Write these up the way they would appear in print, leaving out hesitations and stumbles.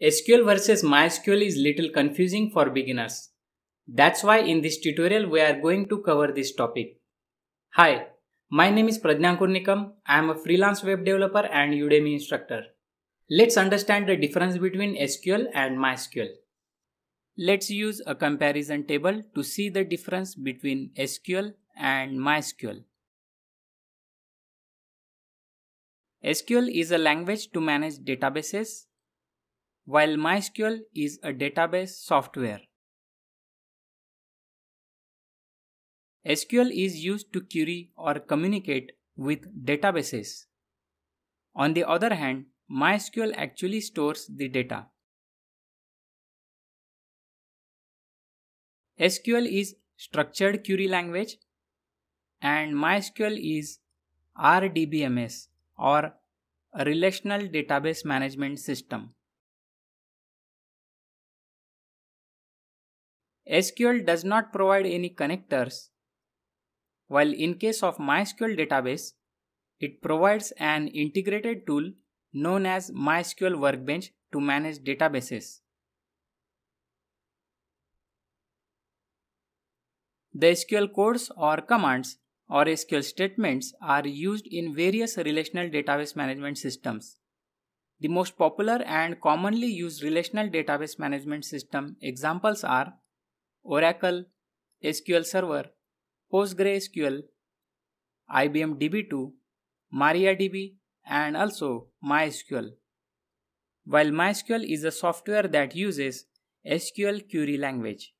SQL versus MySQL is little confusing for beginners. That's why in this tutorial we are going to cover this topic. Hi, my name is Pradnyankur Nikam. I am a freelance web developer and Udemy instructor. Let's understand the difference between SQL and MySQL. Let's use a comparison table to see the difference between SQL and MySQL. SQL is a language to manage databases, while MySQL is a database software. SQL is used to query or communicate with databases. On the other hand, MySQL actually stores the data. SQL is structured query language and MySQL is RDBMS or a relational database management system. SQL does not provide any connectors, while in case of MySQL database, it provides an integrated tool known as MySQL Workbench to manage databases. The SQL codes or commands or SQL statements are used in various relational database management systems. The most popular and commonly used relational database management system examples are Oracle, SQL Server, PostgreSQL, IBM DB2, MariaDB, and also MySQL. While MySQL is a software that uses SQL query language.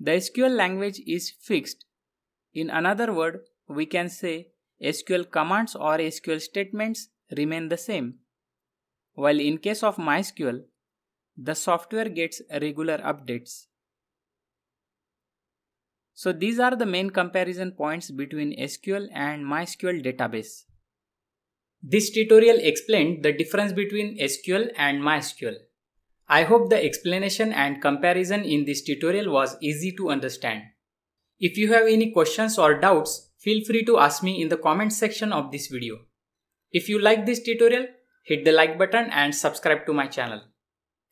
The SQL language is fixed. In another word, we can say SQL commands or SQL statements remain the same. While in case of MySQL, the software gets regular updates. So these are the main comparison points between SQL and MySQL database. This tutorial explained the difference between SQL and MySQL. I hope the explanation and comparison in this tutorial was easy to understand. If you have any questions or doubts, feel free to ask me in the comment section of this video. If you like this tutorial, hit the like button and subscribe to my channel.